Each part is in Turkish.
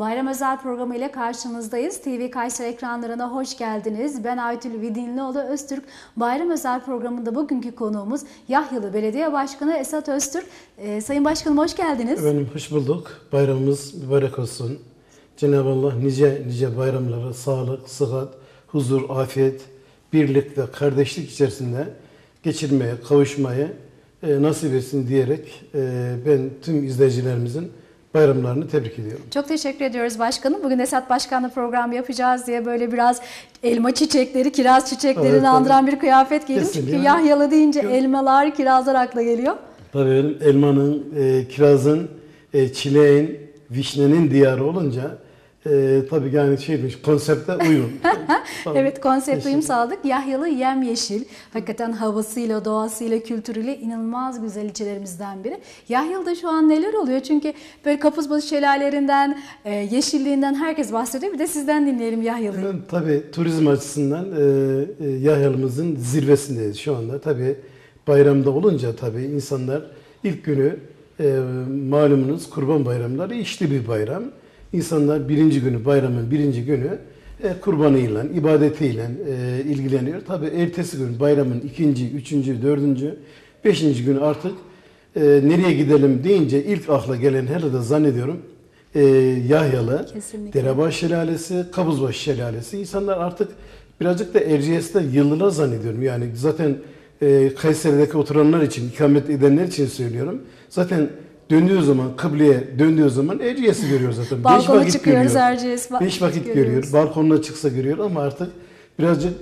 Bayram Özel programı ile karşınızdayız. TV Kayseri ekranlarına hoş geldiniz. Ben Aytül Vidinlioğlu Öztürk. Bayram Özel programında bugünkü konuğumuz Yahyalı Belediye Başkanı Esat Öztürk. Sayın Başkanım hoş geldiniz. Efendim hoş bulduk. Bayramımız mübarek olsun. Cenab-ı Allah nice bayramlara sağlık, sıhhat, huzur, afiyet, birlik ve kardeşlik içerisinde geçirmeye, kavuşmayı nasip etsin diyerek ben tüm izleyicilerimizin bayramlarını tebrik ediyorum. Çok teşekkür ediyoruz başkanım. Bugün Esat Başkan'la program yapacağız diye böyle biraz elma çiçekleri, kiraz çiçeklerini andıran bir kıyafet giydim. Kesinlikle. Çünkü Yahyalı deyince elmalar, kirazlar akla geliyor. Tabii elmanın, kirazın, çileğin, vişnenin diyarı olunca tabii yani konsepte uyum. Evet, konsepte uyum sağladık. Yahyalı yemyeşil, hakikaten havasıyla, doğasıyla, kültürüyle inanılmaz güzel ilçelerimizden biri. Yahyalı'da şu an neler oluyor? Çünkü böyle Kapuzbaşı şelalelerinden, yeşilliğinden herkes bahsediyor. Bir de sizden dinleyelim Yahyalı'yı. Yani, tabii turizm açısından Yahyalı'mızın zirvesindeyiz şu anda. Tabii bayramda olunca tabii insanlar ilk günü malumunuz Kurban Bayramları işli bir bayram. İnsanlar birinci günü, bayramın birinci günü kurbanıyla, ibadetiyle ilgileniyor. Tabii ertesi gün bayramın ikinci, üçüncü, dördüncü, beşinci günü artık nereye gidelim deyince ilk akla gelen herhalde zannediyorum Yahyalı, Derebaş Şelalesi, Kapuzbaşı Şelalesi. İnsanlar artık birazcık da Erciyes'te yıllılar zannediyorum. Yani zaten Kayseri'deki oturanlar için, ikamet edenler için söylüyorum. Zaten döndüğü zaman, kıbleye döndüğü zaman Erciyes'i görüyor zaten. Balkona çıkıyoruz Erciyes. 5 vakit görüyor. Balkonuna çıksa görüyor ama artık birazcık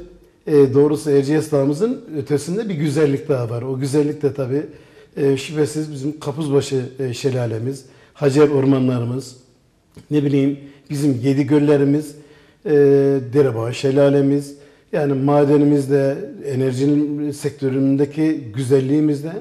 doğrusu Erciyes Dağımızın ötesinde bir güzellik daha var. O güzellik de tabii şüphesiz bizim Kapuzbaşı şelalemiz, Hacer ormanlarımız, ne bileyim bizim Yedigöllerimiz, Derebaş şelalemiz, yani madenimizde, enerjinin sektöründeki güzelliğimizde.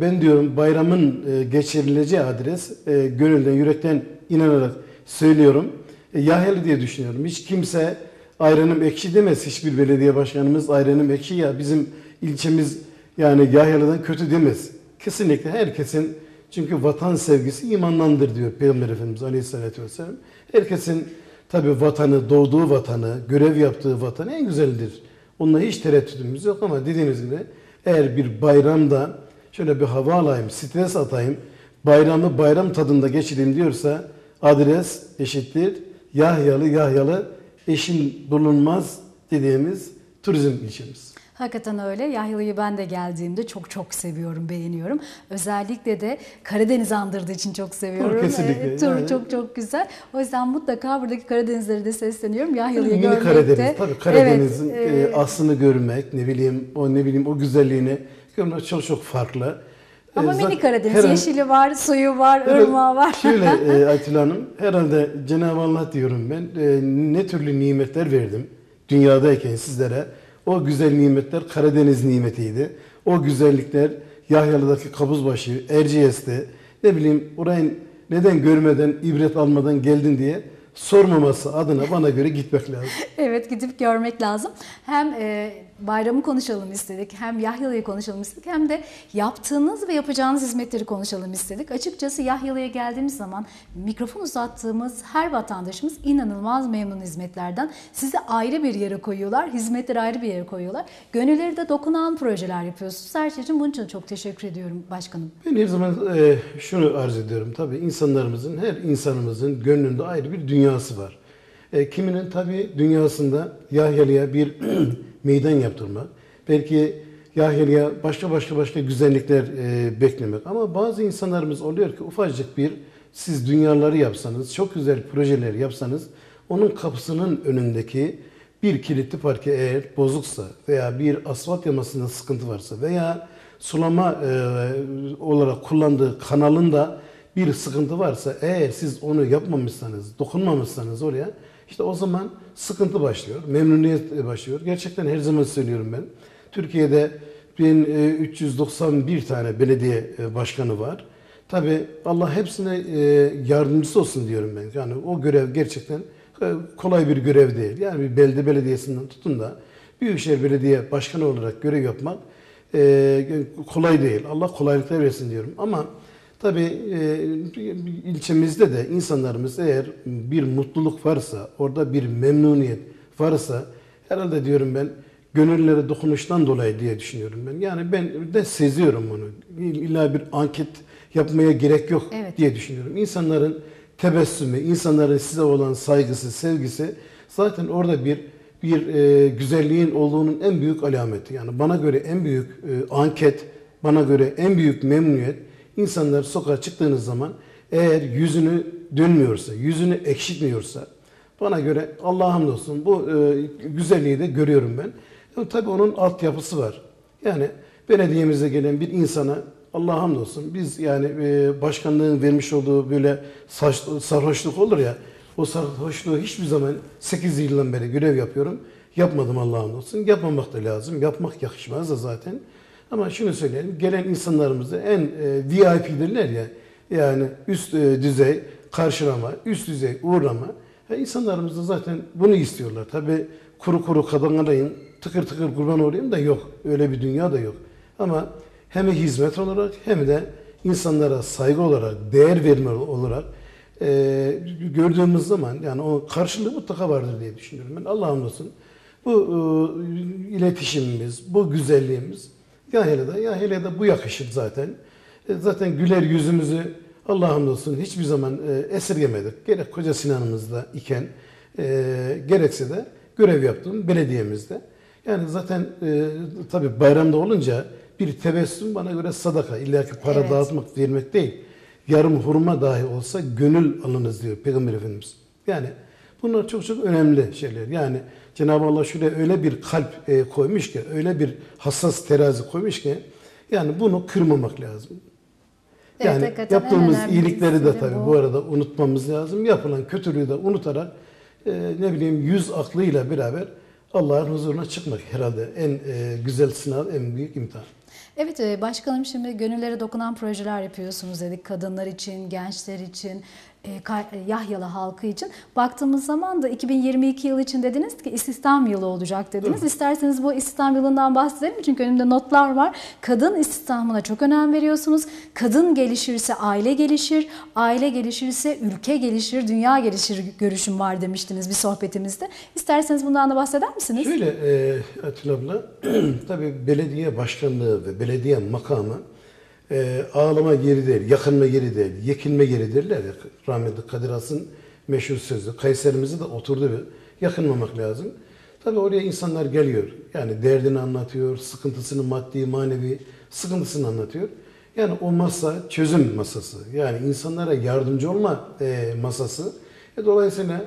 Ben diyorum bayramın geçirileceği adres, gönülden, yürekten inanarak söylüyorum. Yahyalı diye düşünüyorum. Hiç kimse ayranım ekşi demez. Hiçbir belediye başkanımız ayranım ekşi ya bizim ilçemiz yani Yahyalı'dan kötü demez. Kesinlikle herkesin çünkü vatan sevgisi imandandır diyor Peygamber Efendimiz Aleyhisselatü Vesselam. Herkesin tabii vatanı, doğduğu vatanı, görev yaptığı vatanı en güzeldir. Onunla hiç tereddütümüz yok ama dediğiniz gibi eğer bir bayramda şöyle bir hava alayım, stres atayım, bayramı bayram tadında geçireyim diyorsa adres eşittir Yahyalı eşin bulunmaz dediğimiz turizm ilçemiz. Hakikaten öyle. Yahyalı'yı ben de geldiğimde çok seviyorum, beğeniyorum. Özellikle de Karadeniz andırdığı için çok seviyorum. Kesinlikle. Yani. Çok güzel. O yüzden mutlaka buradaki Karadenizleri de sesleniyorum. Yahyalı'yı görmekte. Karadeniz. Tabii Karadeniz'in aslını görmek, ne bileyim o güzelliğini görmek çok farklı. Ama mini Karadeniz yeşili var, suyu var, ırmağı var. Şöyle Aytül Hanım, herhalde Cenab-ı Allah diyorum ben ne türlü nimetler verdim dünyadayken sizlere. O güzel nimetler Karadeniz nimetiydi. O güzellikler Yahyalı'daki Kapuzbaşı, Erciyes'te ne bileyim orayı neden görmeden, ibret almadan geldin diye sormaması adına bana göre gitmek lazım. Evet, gidip görmek lazım. Hem bayramı konuşalım istedik, hem Yahyalı'yı konuşalım istedik, hem de yaptığınız ve yapacağınız hizmetleri konuşalım istedik. Açıkçası Yahyalı'ya geldiğimiz zaman mikrofon uzattığımız her vatandaşımız inanılmaz memnun hizmetlerden. Sizi ayrı bir yere koyuyorlar, hizmetleri ayrı bir yere koyuyorlar. Gönülleri de dokunan projeler yapıyorsunuz. Her şey için bunun için çok teşekkür ediyorum başkanım. Ben her zaman şunu arz ediyorum. Tabii insanlarımızın, her insanımızın gönlünde ayrı bir dünyası var. Kiminin tabii dünyasında Yahyalı'ya bir meydan yaptırmak, belki Yahyalı'ya başka güzellikler beklemek. Ama bazı insanlarımız oluyor ki ufacık bir siz dünyaları yapsanız, çok güzel projeler yapsanız, onun kapısının önündeki bir kilitli parke eğer bozuksa veya bir asfalt yamasında sıkıntı varsa veya sulama olarak kullandığı kanalın da bir sıkıntı varsa eğer siz onu yapmamışsanız, dokunmamışsanız oraya işte o zaman sıkıntı başlıyor, memnuniyet başlıyor. Gerçekten her zaman söylüyorum ben. Türkiye'de 1391 tane belediye başkanı var. Tabii Allah hepsine yardımcısı olsun diyorum ben. Yani o görev gerçekten kolay bir görev değil. Yani bir belde belediyesinden tutun da Büyükşehir Belediye Başkanı olarak görev yapmak kolay değil. Allah kolaylıklar versin diyorum ama Tabii ilçemizde de insanlarımız eğer bir mutluluk varsa, orada bir memnuniyet varsa herhalde diyorum ben gönüllere dokunuştan dolayı diye düşünüyorum ben. Yani ben de seziyorum bunu. İlla bir anket yapmaya gerek yok diye düşünüyorum. İnsanların tebessümü, insanların size olan saygısı, sevgisi zaten orada bir güzelliğin olduğunun en büyük alameti. Yani bana göre en büyük anket, bana göre en büyük memnuniyet, insanlar sokağa çıktığınız zaman eğer yüzünü dönmüyorsa, yüzünü ekşitmiyorsa, bana göre Allah'a hamdolsun bu güzelliği de görüyorum ben. Yani tabii onun altyapısı var. Yani belediyemize gelen bir insana Allah'a hamdolsun biz yani başkanlığın vermiş olduğu böyle sarhoşluk olur ya, o sarhoşluğu hiçbir zaman 8 yıldan beri görev yapıyorum. Yapmadım Allah'a hamdolsun. Yapmamak da lazım. Yapmak yakışmaz da zaten. Ama şunu söyleyelim, gelen insanlarımızda en VIP'dirler ya, yani üst düzey karşılama, üst düzey uğurlama. İnsanlarımız da zaten bunu istiyorlar. Tabii kuru kazanayım, tıkır tıkır kurban olayım da yok. Öyle bir dünya da yok. Ama hem hizmet olarak hem de insanlara saygı olarak, değer verme olarak gördüğümüz zaman yani o karşılığı mutlaka vardır diye düşünüyorum. Ben Allah'a hamdolsun bu iletişimimiz, bu güzelliğimiz Yahyala'da bu yakışır zaten. Zaten güler yüzümüzü Allah'a hamdolsun hiçbir zaman esirgemedik. Gerek Koca Sinan'ımızda iken gerekse de görev yaptığım belediyemizde. Yani zaten tabii bayramda olunca bir tebessüm bana göre sadaka. İlla ki para dağıtmak, vermek değil. Yarım hurma dahi olsa gönül alınız diyor Peygamber Efendimiz. Yani bunlar çok çok önemli şeyler. Yani Cenab-ı Allah şuraya öyle bir kalp koymuş ki, öyle bir hassas terazi koymuş ki yani bunu kırmamak lazım. Yani yaptığımız iyilikleri de tabii bu arada unutmamız lazım. Yapılan kötülüğü de unutarak ne bileyim yüz aklıyla beraber Allah'ın huzuruna çıkmak herhalde en güzel sınav, en büyük imtihan. Evet başkanım, şimdi gönüllere dokunan projeler yapıyorsunuz dedik. Kadınlar için, gençler için, Yahyalı halkı için. Baktığımız zaman da 2022 yılı için dediniz ki istihdam yılı olacak dediniz. Evet. İsterseniz bu istihdam yılından bahsedelim çünkü önümde notlar var. Kadın istihdamına çok önem veriyorsunuz. Kadın gelişirse aile gelişir, aile gelişirse ülke gelişir, dünya gelişir görüşüm var demiştiniz bir sohbetimizde. İsterseniz bundan da bahseder misiniz? Şöyle Atıl abla, tabii belediye başkanlığı ve belediye makamı ağlama yeri değil, yakınma yeri değil, yekinme yeri derler ya. Rahmetli Kadir Has'ın meşhur sözü. Kayserimize de oturdu. Yakınmamak lazım. Tabii oraya insanlar geliyor. Yani derdini anlatıyor, sıkıntısını, maddi, manevi sıkıntısını anlatıyor. Yani o masa çözüm masası. Yani insanlara yardımcı olma masası. Dolayısıyla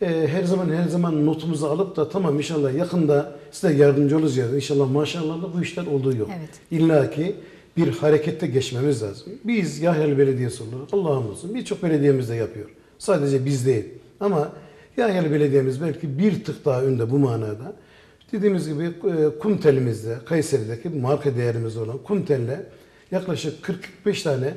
her zaman notumuzu alıp da tamam inşallah yakında size yardımcı olacağız. İnşallah maşallah da bu işler olduğu yok. Evet. İlla ki bir harekette geçmemiz lazım. Biz Yahyalı Belediyesi olarak Allah'ım olsun birçok belediyemiz de yapıyor. Sadece biz değil. Ama Yahyalı Belediyemiz belki bir tık daha önde bu manada. Dediğimiz gibi kum telimizde, Kayseri'deki marka değerimiz olan kum telle yaklaşık 45 tane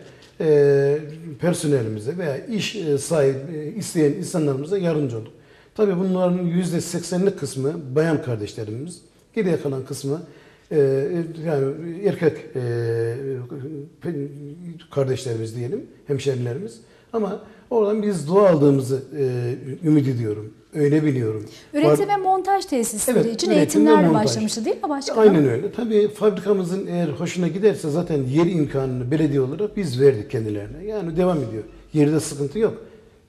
personelimize veya iş sahibi isteyen insanlarımıza yardımcı olduk. Tabii bunların %80'lik kısmı bayan kardeşlerimiz. Geriye kalan kısmı yani erkek kardeşlerimiz diyelim, hemşerilerimiz. Ama oradan biz dua aldığımızı ümit ediyorum. Öyle biliyorum. Üretim ve montaj tesisleri için eğitimler başlamıştı değil mi başkanım? Aynen öyle. Tabii fabrikamızın eğer hoşuna giderse zaten yer imkanını belediye olarak biz verdik kendilerine. Yani devam ediyor. Yerde sıkıntı yok.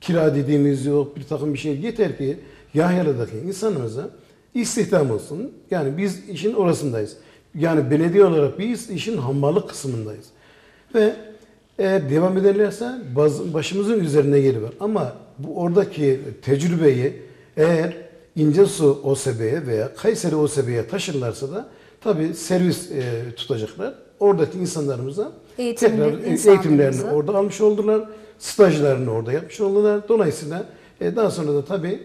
Kira dediğimiz yok, bir takım bir şey. Yeter ki Yahyala'daki insanımıza istihdam olsun. Yani biz işin orasındayız. Yani belediye olarak biz işin hammallık kısmındayız. Ve eğer devam ederlerse başımızın üzerine yeri var. Ama bu oradaki tecrübeyi eğer İncesu OSB'ye veya Kayseri OSB'ye taşırlarsa da tabii servis tutacaklar. Oradaki insanlarımıza eğitimlerini orada almış oldular. Stajlarını orada yapmış oldular. Dolayısıyla daha sonra da tabii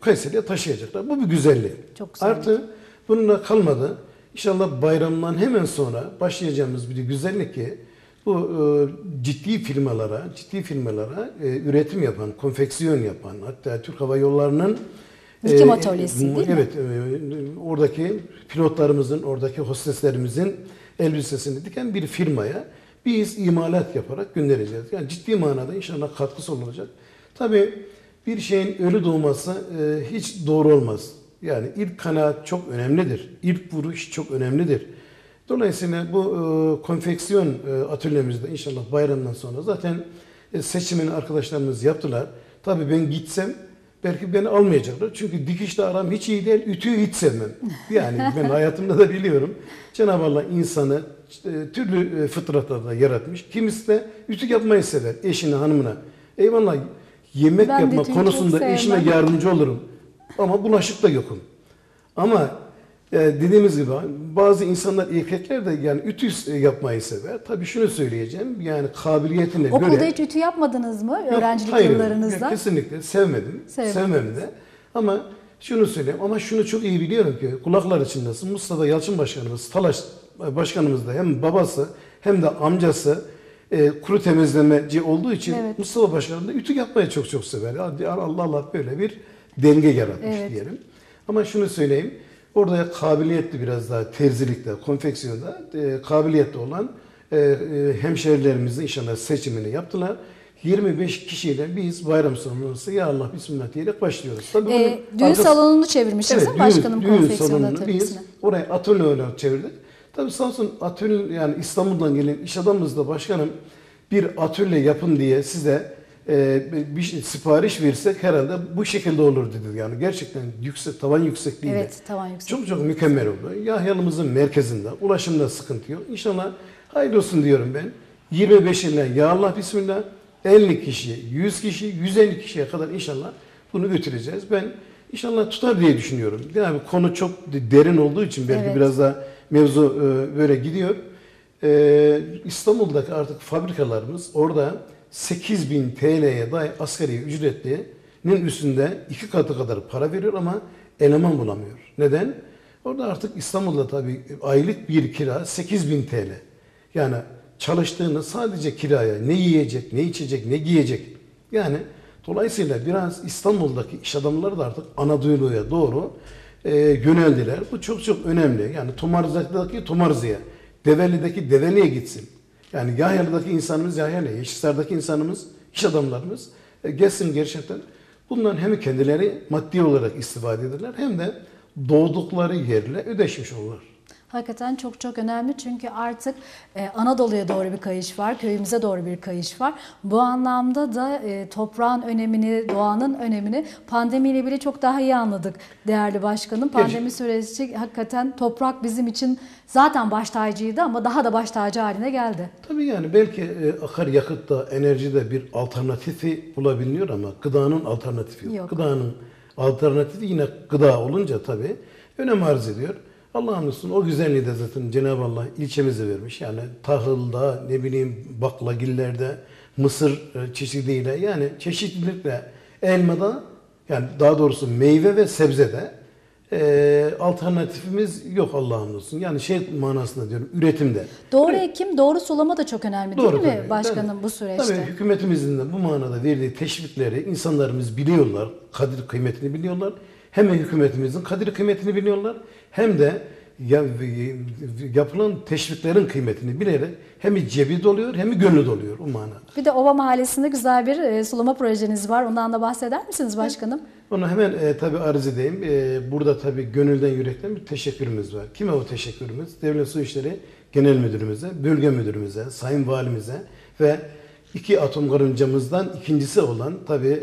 Kayseri'ye taşıyacaklar. Bu bir güzellik. Çok güzel. Artı bununla kalmadı. İnşallah bayramdan hemen sonra başlayacağımız bir güzellik ki bu ciddi firmalara üretim yapan, konfeksiyon yapan, hatta Türk Hava Yolları'nın dikim atölyesi değil mi? Evet. Oradaki pilotlarımızın, oradaki hosteslerimizin elbisesini diken bir firmaya biz imalat yaparak göndereceğiz. Yani ciddi manada inşallah katkısı olacak. Tabii bir şeyin ölü doğması hiç doğru olmaz. Yani ilk kanaat çok önemlidir. İlk vuruş çok önemlidir. Dolayısıyla bu konfeksiyon atölyemizde inşallah bayramdan sonra zaten seçimini arkadaşlarımız yaptılar. Tabii ben gitsem belki beni almayacaklar. Çünkü dikişle aram hiç iyi değil, ütüyü hiç sevmem. Yani ben hayatımda da biliyorum. Cenab-ı Allah insanı türlü fıtratlarda yaratmış. Kimisi de ütü yapmayı sever eşine, hanımına. Eyvallah yemek ben yapma konusunda eşime yardımcı olurum. Ama bulaşıkta yokum. Ama dediğimiz gibi bazı insanlar, erkekler de yani ütü yapmayı sever. Tabii şunu söyleyeceğim, yani kabiliyetine göre... Okulda hiç ütü yapmadınız mı öğrencilik yıllarınızda? Kesinlikle sevmedim, sevmem de. Ama şunu söyleyeyim, ama şunu çok iyi biliyorum ki kulaklar içindesin. Mustafa Yalçın Başkanımız, Talaş Başkanımız da hem babası hem de amcası kuru temizlemeci olduğu için evet. Mustafa Başkanım da ütü yapmayı çok sever. Allah Allah böyle bir denge yaratmış evet. diyelim. Ama şunu söyleyeyim, orada kabiliyetli biraz daha terzilikte, konfeksiyonda kabiliyetli olan hemşehrilerimizin inşallah seçimini yaptılar. 25 kişiyle biz bayram sonrası ya Allah bismillah diyerek başlıyoruz. Tabii düğün salonunu çevirmişiz evet, başkanım konfeksiyonda atölyesine. Biz orayı atölye olarak çevirdik. Tabii sağ olsun atölye, yani İstanbul'dan gelen iş adamımız da başkanım bir atölye yapın diye size bir sipariş versek herhalde bu şekilde olur dedi. Yani gerçekten yüksek, tavan yüksekliğiyle. Evet, tavan yüksekliği. Çok mükemmel oldu. Yahyalımızın merkezinde, ulaşımda sıkıntı yok. İnşallah hayırlı olsun diyorum ben. 25 ile ya Allah bismillah 50 kişi, 100 kişi, 150 kişiye kadar inşallah bunu götüreceğiz. Ben inşallah tutar diye düşünüyorum. Yani konu çok derin olduğu için belki evet. biraz daha mevzu böyle gidiyor. İstanbul'daki artık fabrikalarımız orada 8.000 TL'ye dahi asgari ücretlinin üstünde 2 katı kadar para veriyor ama eleman bulamıyor. Neden? Orada artık İstanbul'da tabii aylık bir kira 8.000 TL. Yani çalıştığını sadece kiraya ne yiyecek, ne içecek, ne giyecek. Yani dolayısıyla biraz İstanbul'daki iş adamları da artık Anadolu'ya doğru yöneldiler. Bu çok önemli. Yani Tomarza'daki Tomarza'ya, Develi'deki Develi'ye gitsin. Yani Yahyalı'daki insanımız Yahyalı, Yeşistar'daki insanımız, iş adamlarımız gelsin gerçekten. Bundan hem kendileri maddi olarak istifade ederler hem de doğdukları yerle ödeşmiş olurlar. Hakikaten çok önemli çünkü artık Anadolu'ya doğru bir kayış var, köyümüze doğru bir kayış var. Bu anlamda da toprağın önemini, doğanın önemini pandemiyle bile çok daha iyi anladık değerli başkanım. Pandemi süreci hakikaten toprak bizim için zaten baş tacıydı ama daha da baş tacı haline geldi. Tabii yani belki akaryakıtta, enerjide bir alternatifi bulabiliyor ama gıdanın alternatifi yok. Gıdanın alternatifi yine gıda olunca tabii önem arz ediyor. Allah'ın olsun o güzelliği de zaten Cenab-ı Allah ilçemize vermiş. Yani tahılda, ne bileyim baklagillerde, mısır çeşidiyle yani çeşitlilikle elmada yani daha doğrusu meyve ve sebzede alternatifimiz yok Allah'ın olsun. Yani manasında diyorum üretimde. Doğru ekim, doğru sulama da çok önemli değil mi tabii, başkanım bu süreçte? Tabii hükümetimizin de bu manada verdiği teşvikleri insanlarımız biliyorlar. Kadir kıymetini biliyorlar. Hem hükümetimizin kadir kıymetini biliyorlar hem de yapılan teşviklerin kıymetini bilerek hem cebi doluyor hem gönlü doluyor o manada. Bir de Ova Mahallesi'nde güzel bir sulama projeniz var. Ondan da bahseder misiniz başkanım? Onu hemen tabii arz edeyim. Burada tabii gönülden yürekten bir teşekkürümüz var. Kime o teşekkürümüz? Devlet Su İşleri Genel Müdürümüze, Bölge Müdürümüze, Sayın Valimize ve 2 atom karıncamızdan ikincisi olan tabii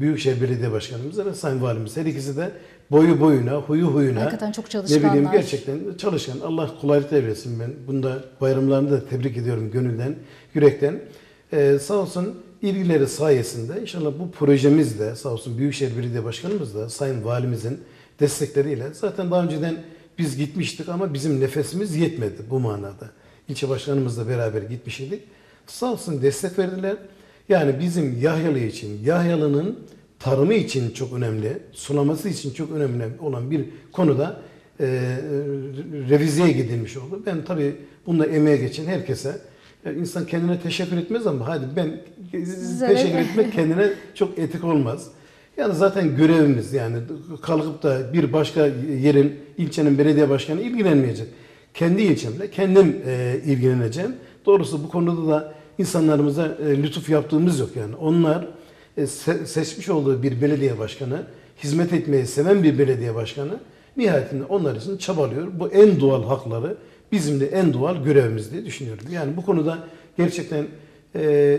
Büyükşehir Belediye Başkanımız ve Sayın Valimiz. Her ikisi de boyu boyuna, huyu huyuna. Hakikaten çok çalışkanlar. Ne bileyim gerçekten çalışkan. Allah kolaylık versin ben. Bunda bayramlarını da tebrik ediyorum gönülden, yürekten. Sağ olsun ilgileri sayesinde inşallah bu projemiz de sağ olsun Büyükşehir Belediye Başkanımız da Sayın Valimizin destekleriyle zaten daha önceden biz gitmiştik ama bizim nefesimiz yetmedi bu manada. İlçe başkanımızla beraber gitmiş idik. Sağ olsun destek verdiler. Yani bizim Yahyalı için, Yahyalı'nın tarımı için çok önemli, sulaması için çok önemli olan bir konuda revizeye gidilmiş oldu. Ben tabii bunda emeğe geçen herkese, insan kendine teşekkür etmez ama hadi ben teşekkür etmek kendine çok etik olmaz. Yani zaten görevimiz yani kalkıp da bir başka yerin, ilçenin belediye başkanı ilgilenmeyecek. Kendi ilçemle kendim ilgileneceğim. Doğrusu bu konuda da insanlarımıza lütuf yaptığımız yok yani. Onlar seçmiş olduğu bir belediye başkanı, hizmet etmeyi seven bir belediye başkanı nihayetinde onlar için çabalıyor. Bu en doğal hakları, bizim de en doğal görevimiz diye düşünüyorum. Yani bu konuda gerçekten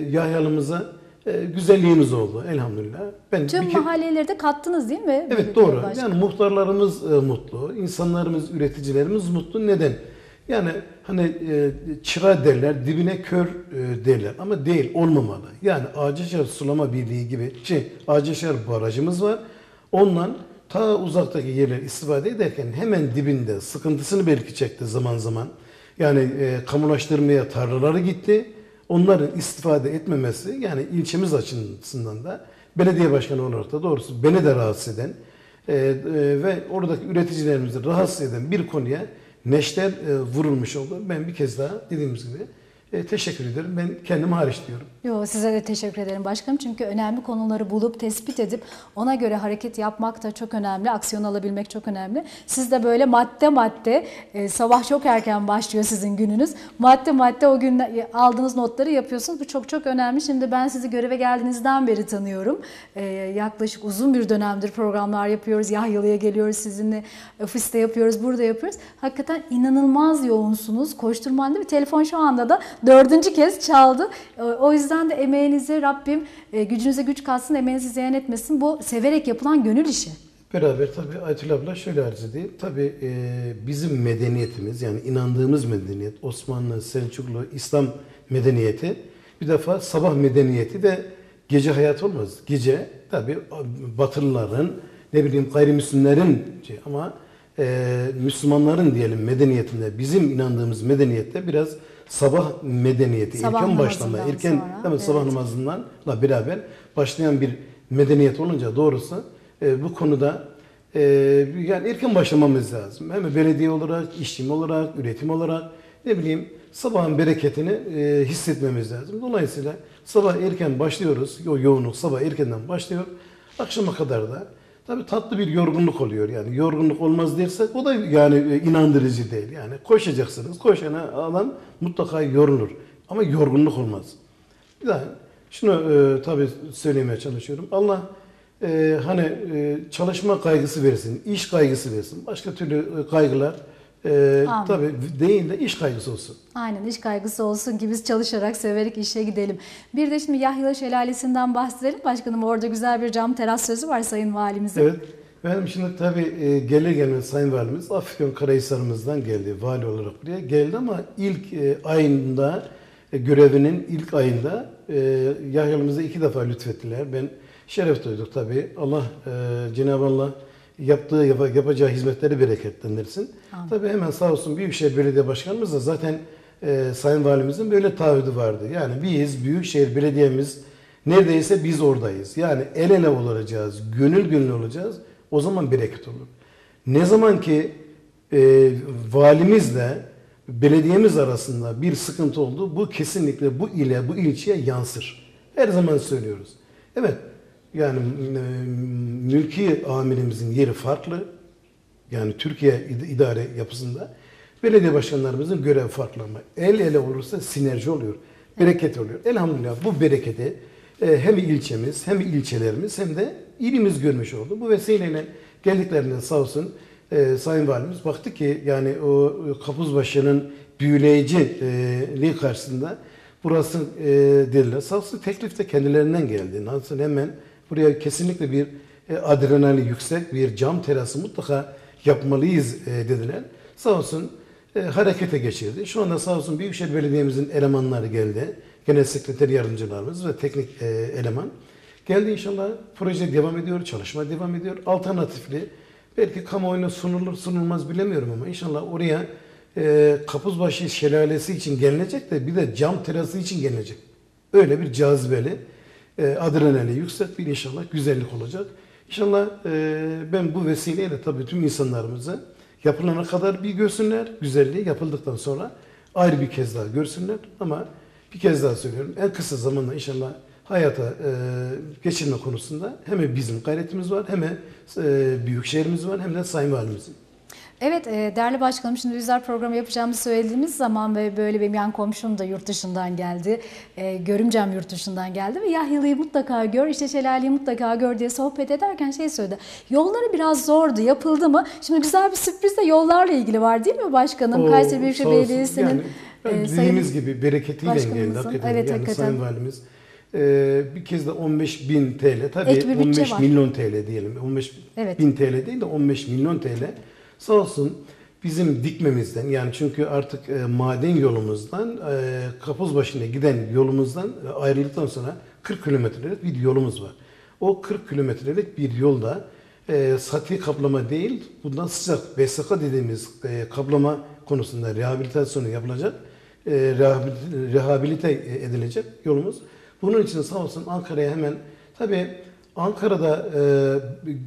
Yahyalı'mıza güzelliğimiz oldu elhamdülillah. Ben tüm mahalleleri de kattınız değil mi? Evet doğru. Yani muhtarlarımız mutlu, insanlarımız, üreticilerimiz mutlu. Neden? Yani hani çıra derler, dibine kör derler ama değil, olmamalı. Yani Ağcaşar Sulama Birliği gibi Ağcaşar Barajımız var. Ondan ta uzaktaki yerler istifade ederken hemen dibinde sıkıntısını belki çekti zaman zaman. Yani kamulaştırmaya tarlaları gitti. Onların istifade etmemesi yani ilçemiz açısından da belediye başkanı olarak da doğrusu beni de rahatsız eden ve oradaki üreticilerimizi rahatsız eden bir konuya neşter vurulmuş oldu. Ben bir kez daha dediğimiz gibi teşekkür ederim. Ben kendim hariç diyorum. Yo, size de teşekkür ederim başkanım. Çünkü önemli konuları bulup tespit edip ona göre hareket yapmak da çok önemli. Aksiyon alabilmek çok önemli. Siz de böyle madde madde sabah çok erken başlıyor sizin gününüz. Madde madde o gün aldığınız notları yapıyorsunuz. Bu çok çok önemli. Şimdi ben sizi göreve geldiğinizden beri tanıyorum. Yaklaşık uzun bir dönemdir programlar yapıyoruz. Yahyalı'ya geliyoruz sizinle. Ofiste yapıyoruz. Burada yapıyoruz. Hakikaten inanılmaz yoğunsunuz. Koşturmalı bir telefon şu anda da 4. kez çaldı. O yüzden de emeğinize Rabbim gücünüze güç kalsın, emeğinizi ziyan etmesin. Bu severek yapılan gönül işi. Beraber tabii Aytül abla şöyle arz edeyim. Tabii bizim medeniyetimiz yani inandığımız medeniyet Osmanlı, Selçuklu, İslam medeniyeti bir defa sabah medeniyeti de gece hayat olmaz. Gece tabii Batılıların ne bileyim gayrimüslimlerin ama Müslümanların diyelim medeniyetinde bizim inandığımız medeniyette biraz sabah medeniyeti, sabah erken başlama, erken sonra, değil mi, sabah namazındanla beraber başlayan bir medeniyet olunca doğrusu bu konuda yani erken başlamamız lazım. Hem belediye olarak, işçi olarak, üretim olarak ne bileyim sabahın bereketini hissetmemiz lazım. Dolayısıyla sabah erken başlıyoruz, o yoğunluk sabah erkenden başlıyor, akşama kadar da tabii tatlı bir yorgunluk oluyor yani yorgunluk olmaz dersek o da yani inandırıcı değil yani koşacaksınız koşana alan mutlaka yorulur ama yorgunluk olmaz. Bir daha şunu tabii söylemeye çalışıyorum Allah hani çalışma kaygısı versin iş kaygısı versin başka türlü kaygılar tabii değil de iş kaygısı olsun. Aynen iş kaygısı olsun ki biz çalışarak severek işe gidelim. Bir de şimdi Yahyalı Şelalesi'nden bahsedelim. Başkanım orada güzel bir cam teras sözü var Sayın Valimizin. Evet. Benim şimdi tabii gelir gelmez Sayın Valimiz Afyonkarahisar'ımızdan geldi. Vali olarak buraya geldi ama ilk ayında görevinin ilk ayında Yahyalı'mıza 2 defa lütfettiler. Ben şeref duyduk tabii. Allah Cenab-ı Allah yapacağı hizmetleri bereketlendirsin. Anladım. Tabii hemen sağ olsun Büyükşehir Belediye Başkanımız da zaten Sayın Valimizin böyle taahhüdü vardı. Yani biz Büyükşehir Belediye'miz neredeyse biz oradayız. Yani el ele olacağız, gönül gönül olacağız. O zaman bereket olur. Ne zaman ki valimizle belediyemiz arasında bir sıkıntı oldu bu kesinlikle bu ile bu ilçeye yansır. Her zaman söylüyoruz. Evet. Yani mülki amirimizin yeri farklı. Yani Türkiye idare yapısında belediye başkanlarımızın görev farklı ama el ele olursa sinerji oluyor. Bereket oluyor. Elhamdülillah bu bereketi hem ilçemiz hem ilçelerimiz hem de ilimiz görmüş oldu. Bu vesileyle geldiklerinde sağ olsun Sayın Valimiz baktı ki yani o Kapuzbaşı'nın büyüleyiciliği karşısında burası dediler. Sağ olsun teklif de kendilerinden geldi. Nasıl hemen buraya kesinlikle bir adrenali yüksek bir cam terası mutlaka yapmalıyız dediler. Sağ olsun harekete geçirdi. Şu anda sağ olsun Büyükşehir Belediye'mizin elemanları geldi. Genel sekreter yardımcılarımız ve teknik eleman. Geldi inşallah proje devam ediyor, çalışma devam ediyor. Alternatifli belki kamuoyuna sunulur sunulmaz bilemiyorum ama inşallah oraya Kapuzbaşı Şelalesi için gelinecek de bir de cam terası için gelinecek. Öyle bir cazibeli adrenali yüksek bir inşallah güzellik olacak. İnşallah ben bu vesileyle tabii tüm insanlarımızı yapılana kadar bir görsünler. Güzelliği yapıldıktan sonra ayrı bir kez daha görsünler. Ama bir kez daha söylüyorum. En kısa zamanda inşallah hayata geçirme konusunda hem bizim gayretimiz var hem büyük şehrimiz var hem de Sayın Valimizin. Evet, değerli başkanım, şimdi bizler programı yapacağımızı söylediğimiz zaman ve böyle benim yan komşum da yurt dışından geldi. Görümcem yurt dışından geldi ve Yahyalı'yı mutlaka gör, işte Şelale'yi mutlaka gör diye sohbet ederken şey söyledi. Yolları biraz zordu, yapıldı mı? Şimdi güzel bir sürpriz de yollarla ilgili var değil mi başkanım? Kayseri Büyükşehir Belediyesi'nin yani, dediğimiz gibi bereketiyle engeldat edildi. Evet, yani Sayın Valimiz bir kez de 15.000 TL, tabii 15 milyon TL diyelim. 15.000 TL değil de 15 milyon TL. Sağ olsun bizim dikmemizden, yani çünkü artık maden yolumuzdan, Kapuzbaşı'na giden yolumuzdan ayrıldıktan sonra 40 kilometrelik bir yolumuz var. O 40 kilometrelik bir yolda sati kaplama değil, bundan sıcak BSK dediğimiz kaplama konusunda rehabilitasyonu yapılacak, rehabilite edilecek yolumuz. Bunun için sağ olsun Ankara'ya hemen, tabii Ankara'da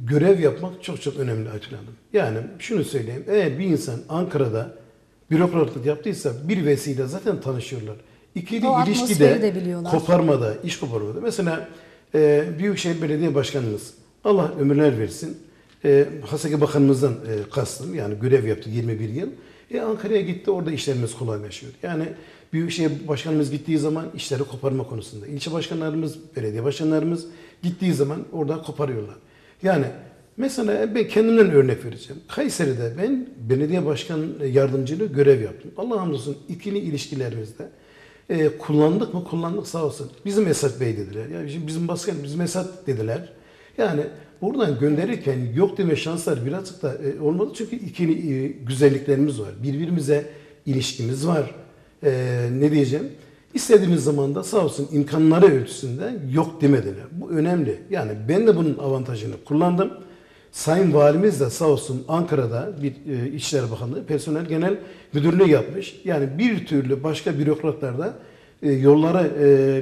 görev yapmak çok çok önemli Aytül Hanım. Yani şunu söyleyeyim, eğer bir insan Ankara'da bürokratlık yaptıysa bir vesile zaten tanışıyorlar. İkili ilişkide, koparmada, iş koparmada. Mesela Büyükşehir Belediye Başkanımız, Allah ömürler versin, Haseki Bakanımızdan kastım, yani görev yaptı 21 yıl. Ankara'ya gitti, orada işlerimiz kolaylaşıyor. Yani Büyükşehir Başkanımız gittiği zaman işleri koparma konusunda. İlçe başkanlarımız, belediye başkanlarımız gittiği zaman oradan koparıyorlar. Yani mesela ben kendimden örnek vereceğim. Kayseri'de ben belediye başkan yardımcılığı görev yaptım. Allah hamdolsun ikili ilişkilerimizde kullandık mı? Kullandık sağ olsun. Bizim Esat Bey dediler. Yani bizim başkan, bizim Esat dediler. Yani buradan gönderirken yok deme şanslar birazcık da olmadı. Çünkü ikili güzelliklerimiz var. Birbirimize ilişkimiz var. Ne diyeceğim? İstediğimiz zaman da sağ olsun imkanları ölçüsünde yok demediler. Bu önemli. Yani ben de bunun avantajını kullandım. Sayın Valimiz de sağ olsun Ankara'da bir İçişleri Bakanlığı Personel Genel Müdürlüğü yapmış. Yani bir türlü başka bürokratlar da yolları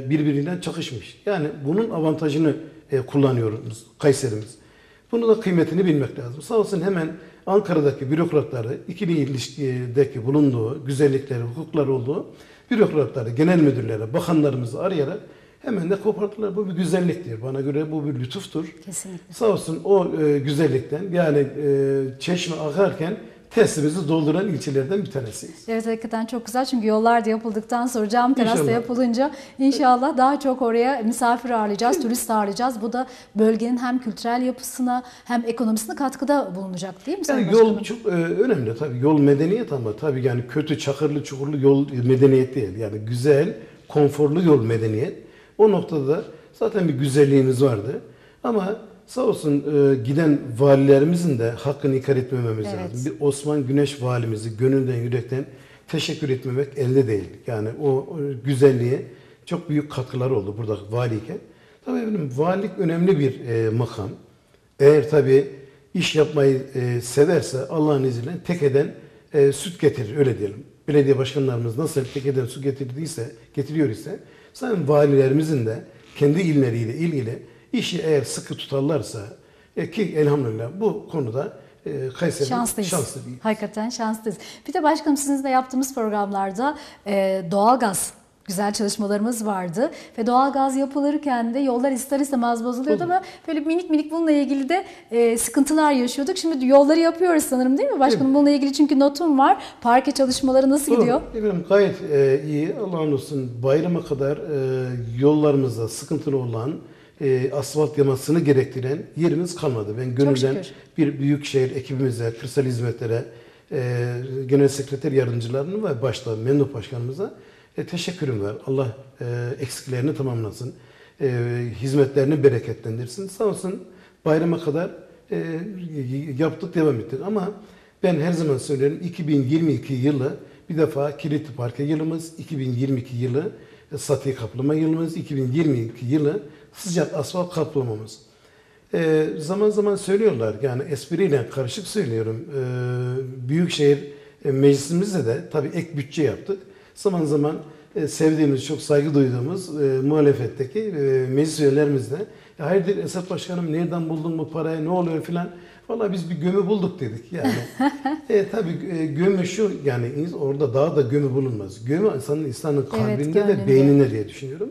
birbirinden çakışmış. Yani bunun avantajını kullanıyoruz Kayserimiz. Bunu da kıymetini bilmek lazım. Sağ olsun hemen Ankara'daki bürokratları, ikili ilişkideki bulunduğu, güzellikleri, hukukları olduğu bürokratları, genel müdürleri, bakanlarımızı arayarak hemen de koparttılar. Bu bir güzelliktir. Bana göre bu bir lütuftur. Kesinlikle. Sağ olsun o güzellikten, yani çeşme akarken testimizi dolduran ilçelerden bir tanesiyiz. Evet, hakikaten çok güzel. Çünkü yollar da yapıldıktan sonra, cam terasta yapılınca inşallah daha çok oraya misafir ağırlayacağız, turist ağırlayacağız. Bu da bölgenin hem kültürel yapısına hem ekonomisine katkıda bulunacak değil mi? Yani yol çok önemli tabii. Yol medeniyet, ama tabii yani kötü, çakırlı, çukurlu yol medeniyet değil. Yani güzel, konforlu yol medeniyet. O noktada zaten bir güzelliğimiz vardı. Ama sağ olsun giden valilerimizin de hakkını ikar etmememiz lazım. Bir Osman Güneş valimizi gönülden yürekten teşekkür etmemek elde değil. Yani o güzelliğe çok büyük katkıları oldu burada valiyken. Tabii efendim, valilik önemli bir makam. Eğer tabii iş yapmayı severse Allah'ın izniyle tek eden süt getirir, öyle diyelim. Belediye başkanlarımız nasıl tek eden süt getiriyor ise sayın valilerimizin de kendi illeriyle ilgili İşi eğer sıkı tutarlarsa, ki elhamdülillah bu konuda Kayseri şanslı bir yer. Hakikaten şanslıyız. Bir de başkanım, sizinle yaptığımız programlarda doğalgaz güzel çalışmalarımız vardı ve doğalgaz yapılırken de yollar ister istemez bozuluyordu ama böyle minik minik bununla ilgili de sıkıntılar yaşıyorduk. Şimdi yolları yapıyoruz sanırım değil mi başkanım? Evet. Bununla ilgili çünkü notum var. Parke çalışmaları nasıl gidiyor? Efendim, gayet iyi. Allah'ın olsun bayrama kadar yollarımızda sıkıntılı olan, asfalt yamasını gerektiren yerimiz kalmadı. Ben gönülden bir büyükşehir ekibimize, kırsal hizmetlere, genel sekreter yardımcılarına ve başta Memduh Başkanımıza teşekkürüm var. Allah eksiklerini tamamlasın. Hizmetlerini bereketlendirsin. Sağ olsun bayrama kadar yaptık, devam ettik. Ama ben her zaman söylerim, 2022 yılı bir defa kilitli parke yılımız, 2022 yılı sati kaplama yılımız, 2022 yılı sıcak asfalt kaplamamız. Zaman zaman söylüyorlar, yani espriyle karışık söylüyorum. Büyükşehir meclisimizde de tabii ek bütçe yaptık. Zaman zaman sevdiğimiz, çok saygı duyduğumuz muhalefetteki meclis üyelerimizle hayırdır Esat Başkanım, nereden buldun bu parayı, ne oluyor filan. Vallahi biz bir gömü bulduk dedik yani. Tabii gömü şu, yani orada daha da gömü bulunmaz. Gömü insanın kalbinde, evet, ve beyninde diye düşünüyorum.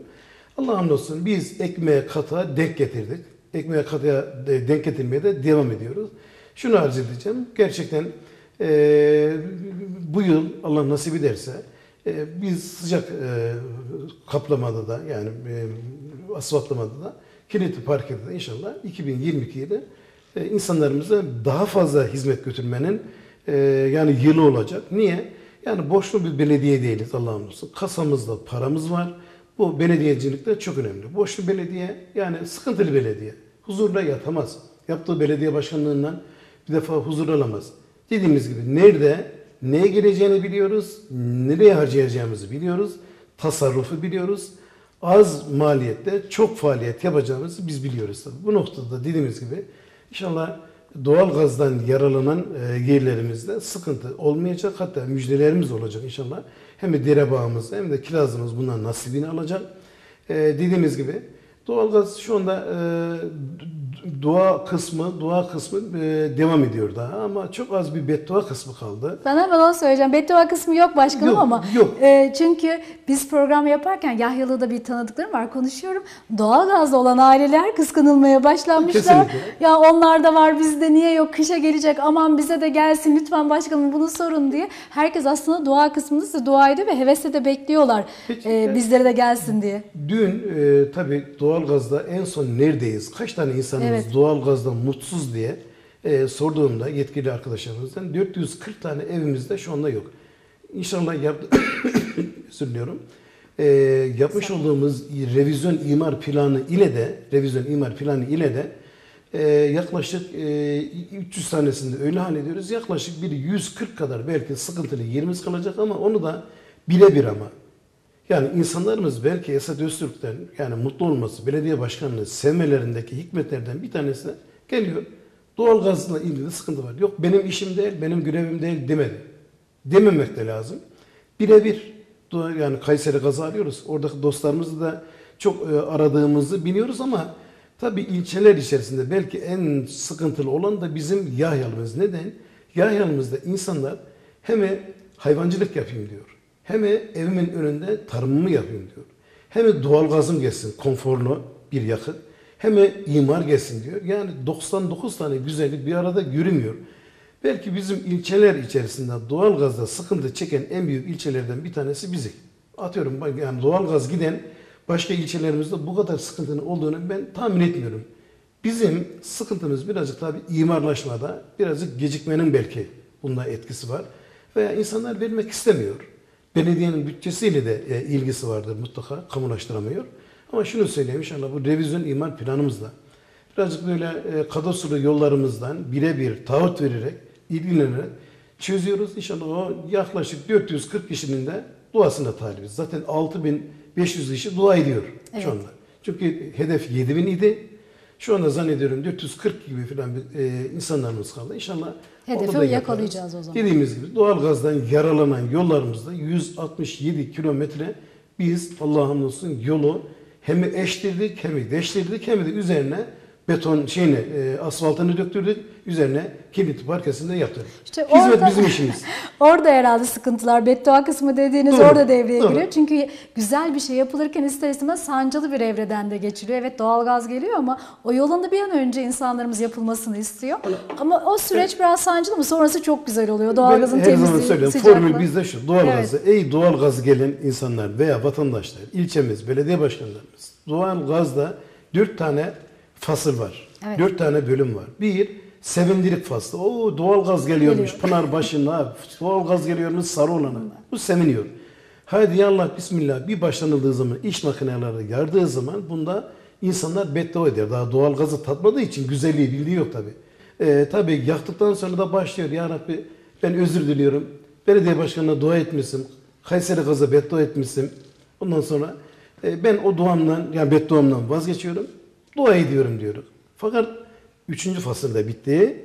Allah hamdolsun biz ekmeğe kata denk getirdik. Ekmeğe kataya denk getirmeye de devam ediyoruz. Şunu arz edeceğim. Gerçekten Bu yıl Allah nasip ederse biz sıcak kaplamada da, yani asfaltlamada da, kilitli parkede de inşallah 2022'de insanlarımıza daha fazla hizmet götürmenin yani yılı olacak. Niye? Yani boşlu bir belediye değiliz Allah'ım olsun. Kasamızda paramız var. Bu belediyecilik de çok önemli. Boşlu belediye yani sıkıntılı belediye. Huzurda yatamaz. Yaptığı belediye başkanlığından bir defa huzur alamaz. Dediğimiz gibi nerede, neye geleceğini biliyoruz, nereye harcayacağımızı biliyoruz, tasarrufu biliyoruz. Az maliyette çok faaliyet yapacağımızı biz biliyoruz. Bu noktada dediğimiz gibi inşallah doğalgazdan yaralanan yerlerimizde sıkıntı olmayacak. Hatta müjdelerimiz olacak inşallah. Hem de Derebağ'ımız hem de Kiraz'ımız bundan nasibini alacak. Dediğimiz gibi doğalgaz şu anda dua kısmı devam ediyor daha, ama çok az bir beddua kısmı kaldı. Ben hemen onu söyleyeceğim. Beddua kısmı yok başkanım, yok, ama yok. Çünkü biz program yaparken Yahyalı'da bir tanıdıklarım var, konuşuyorum. Doğalgazlı olan aileler kıskanılmaya başlanmışlar. Kesinlikle. Ya onlar da var, bizde niye yok, kışa gelecek, aman bize de gelsin lütfen başkanım bunu sorun diye. Herkes aslında dua kısmını size dua ediyor ve hevesle de bekliyorlar bizlere de gelsin diye. Dün tabii doğalgazda en son neredeyiz, kaç tane insanımız, evet, doğalgazdan mutsuz diye sorduğumda yetkili arkadaşlarımızdan 440 tane evimizde şu anda yok. İnşallah yapmış olduğumuz revizyon imar planı ile de yaklaşık 300 tanesinde öyle hallediyoruz. Yaklaşık bir 140 kadar belki sıkıntılı yerimiz kalacak, ama onu da birebir ama. Yani insanlarımız belki Esat Öztürk'ten yani mutlu olması, belediye başkanlığı sevmelerindeki hikmetlerden bir tanesi geliyor. Doğalgazla ilgili sıkıntı var. Yok benim işim değil, benim görevim değil demedi. Dememek de lazım. Birebir yani Kayseri gazı arıyoruz. Oradaki dostlarımızı da çok aradığımızı biliyoruz, ama tabii ilçeler içerisinde belki en sıkıntılı olan da bizim Yahyalımız. Neden? Yahyalımızda insanlar hem hayvancılık yapayım diyor, hem evimin önünde tarımımı yapayım diyor, hem doğalgazım gelsin, konforlu bir yakıt, hem imar gelsin diyor. Yani 99 tane güzellik bir arada yürümüyor. Belki bizim ilçeler içerisinde doğalgazda sıkıntı çeken en büyük ilçelerden bir tanesi bizi. Atıyorum yani doğalgaz giden başka ilçelerimizde bu kadar sıkıntının olduğunu ben tahmin etmiyorum. Bizim sıkıntımız birazcık tabii imarlaşmada, birazcık gecikmenin belki bunda etkisi var. Veya insanlar vermek istemiyor. Belediyenin bütçesiyle de ilgisi vardır mutlaka, kamulaştıramıyor. Ama şunu söyleyeyim inşallah bu revizyon imar planımızda birazcık böyle kadastro yollarımızdan birebir taahhüt vererek, ilgilenerek çözüyoruz. İnşallah o yaklaşık 440 kişinin de duasına talibiz. Zaten 6500 kişi dua ediyor şu anda. Çünkü hedef 7000 idi. Şu anda zannediyorum 440 gibi falan insanlarımız kaldı. İnşallah hedefi yakalayacağız o zaman. Dediğimiz gibi doğalgazdan yaralanan yollarımızda 167 kilometre biz Allah'ım olsun yolu hem eştirdik, hem deştirdik, hem de üzerine beton asfaltını döktürdük. Üzerine kilit parkasında yatırdık. İşte hizmet orada, bizim işimiz. Orada herhalde sıkıntılar, beddua kısmı dediğiniz doğru, orada devreye giriyor. Çünkü güzel bir şey yapılırken ister istemez sancılı bir evreden de geçiliyor. Evet doğalgaz geliyor, ama o yolun da bir an önce insanlarımız yapılmasını istiyor. Ama o süreç biraz sancılı, mı sonrası çok güzel oluyor. Doğalgazın temizliği, sıcaklığı. Formül bizde şu, doğalgazı. Evet. Ey doğalgaz gelen insanlar veya vatandaşlar, ilçemiz, belediye başkanlarımız. Doğalgazda 4 tane fasıl var. Evet. 4 tane bölüm var. Bir, sevindirik faslı. O doğalgaz geliyormuş Pınarbaşı'na, doğalgaz geliyormuş Sarıolan'a. Bu seviniyor. Haydi ya Allah bismillah bir başlanıldığı zaman, iş makineleri yardığı zaman bunda insanlar beddua eder. Daha doğalgazı tatmadığı için güzelliği bildiği yok tabii. Tabii yaktıktan sonra da başlıyor. Ya Rabbi ben özür diliyorum. Belediye başkanına dua etmişim. Kayseri gaza beddua etmişim. Ondan sonra ben o duamdan, yani bedduamdan vazgeçiyorum. Dua ediyorum diyorum. Fakat 3. fasılda bitti.